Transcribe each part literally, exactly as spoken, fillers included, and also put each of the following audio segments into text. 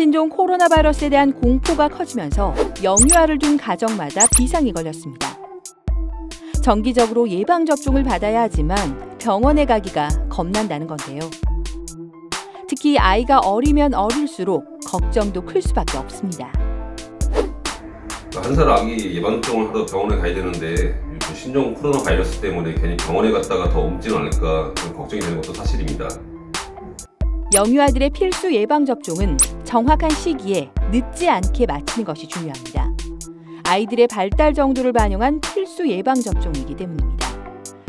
신종 코로나 바이러스에 대한 공포가 커지면서 영유아를 둔 가정마다 비상이 걸렸습니다. 정기적으로 예방접종을 받아야 하지만 병원에 가기가 겁난다는 건데요. 특히 아이가 어리면 어릴수록 걱정도 클 수밖에 없습니다. 한 살 아기 예방접종을 하러 병원에 가야 되는데 신종 코로나 바이러스 때문에 괜히 병원에 갔다가 더 옮진 않을까 걱정이 되는 것도 사실입니다. 영유아들의 필수 예방접종은 정확한 시기에 늦지 않게 마치는 것이 중요합니다. 아이들의 발달 정도를 반영한 필수 예방접종이기 때문입니다.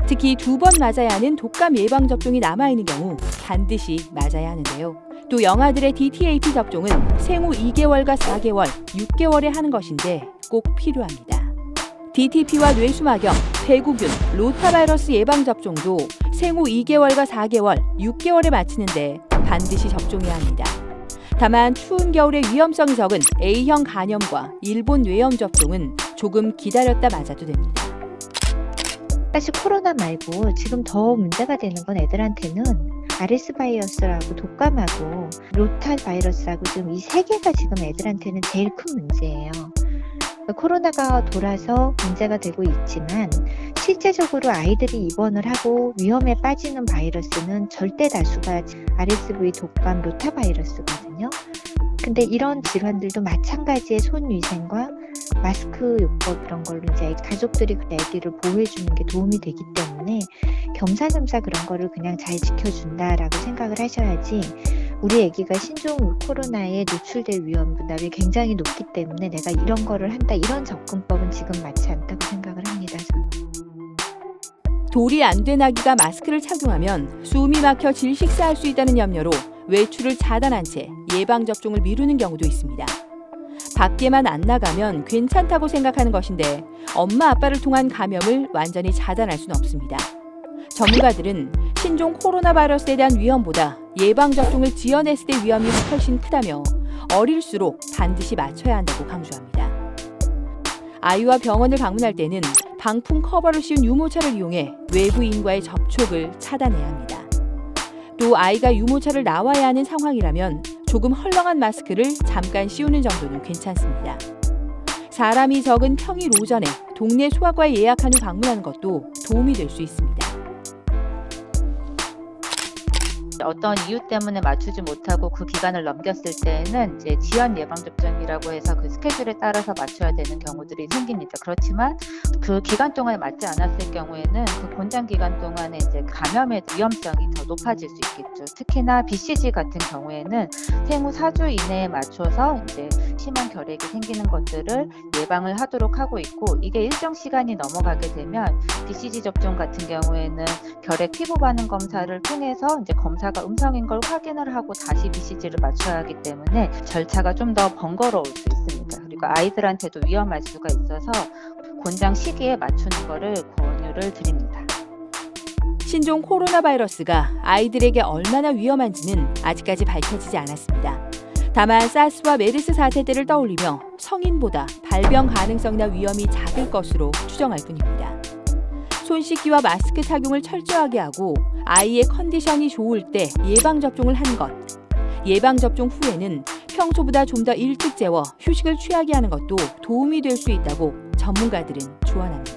특히 두 번 맞아야 하는 독감 예방접종이 남아있는 경우 반드시 맞아야 하는데요. 또 영아들의 디 티 에이 피 접종은 생후 이 개월과 사 개월, 육 개월에 하는 것인데 꼭 필요합니다. 디 티 피와 뇌수막염, 폐구균, 로타바이러스 예방접종도 생후 이 개월과 사 개월, 육 개월에 마치는데 반드시 접종해야 합니다. 다만 추운 겨울의 위험성이 적은 에이형 간염과 일본 뇌염 접종은 조금 기다렸다 맞아도 됩니다. 사실 코로나 말고 지금 더 문제가 되는 건 애들한테는 아르에스 바이러스하고 독감하고 로타 바이러스하고 지금 이 세 개가 지금 애들한테는 제일 큰 문제예요. 코로나가 돌아서 문제가 되고 있지만 실제적으로 아이들이 입원을 하고 위험에 빠지는 바이러스는 절대 다수가 아르에스 브이, 독감, 로타 바이러스거든요. 근데 이런 질환들도 마찬가지의 손위생과 마스크 요법 이런 걸로 이제 가족들이 아기를 보호해주는 게 도움이 되기 때문에 겸사겸사 그런 거를 그냥 잘 지켜준다라고 생각을 하셔야지 우리 아기가 신종 코로나에 노출될 위험 부담이 굉장히 높기 때문에 내가 이런 거를 한다 이런 접근법은 지금 맞지 않다고 생각을 합니다. 돌이 안 된 아기가 마스크를 착용하면 숨이 막혀 질식사할 수 있다는 염려로 외출을 차단한 채 예방접종을 미루는 경우도 있습니다. 밖에만 안 나가면 괜찮다고 생각하는 것인데 엄마 아빠를 통한 감염을 완전히 차단할 수는 없습니다. 전문가들은 신종 코로나 바이러스에 대한 위험보다 예방접종을 지연했을 때 위험이 훨씬 크다며 어릴수록 반드시 맞춰야 한다고 강조합니다. 아이와 병원을 방문할 때는 방풍 커버를 씌운 유모차를 이용해 외부인과의 접촉을 차단해야 합니다. 또 아이가 유모차를 나와야 하는 상황이라면 조금 헐렁한 마스크를 잠깐 씌우는 정도는 괜찮습니다. 사람이 적은 평일 오전에 동네 소아과에 예약한 후 방문하는 것도 도움이 될 수 있습니다. 어떤 이유 때문에 맞추지 못하고 그 기간을 넘겼을 때는 이제 지연 예방접종이라고 해서 그 스케줄에 따라서 맞춰야 되는 경우들이 생깁니다. 그렇지만 그 기간 동안에 맞지 않았을 경우에는 그 권장 기간 동안에 이제 감염의 위험성이 더 높아질 수 있겠죠. 특히나 비 씨 지 같은 경우에는 생후 사 주 이내에 맞춰서 이제 심한 결핵이 생기는 것들을 예방을 하도록 하고 있고 이게 일정 시간이 넘어가게 되면 비 씨 지 접종 같은 경우에는 결핵 피부 반응 검사를 통해서 이제 검사 음성인 걸 확인을 하고 다시 비 씨 지를 맞춰야 하기 때문에 절차가 좀 더 번거로울 수 있습니다. 그리고 아이들한테도 위험할 수가 있어서 권장 시기에 맞추는 것을 권유를 드립니다. 신종 코로나 바이러스가 아이들에게 얼마나 위험한지는 아직까지 밝혀지지 않았습니다. 다만 사스와 메르스 사태 때를 떠올리며 성인보다 발병 가능성이나 위험이 작을 것으로 추정할 뿐입니다. 손 씻기와 마스크 착용을 철저하게 하고 아이의 컨디션이 좋을 때 예방접종을 하는 것, 예방접종 후에는 평소보다 좀 더 일찍 재워 휴식을 취하게 하는 것도 도움이 될 수 있다고 전문가들은 조언합니다.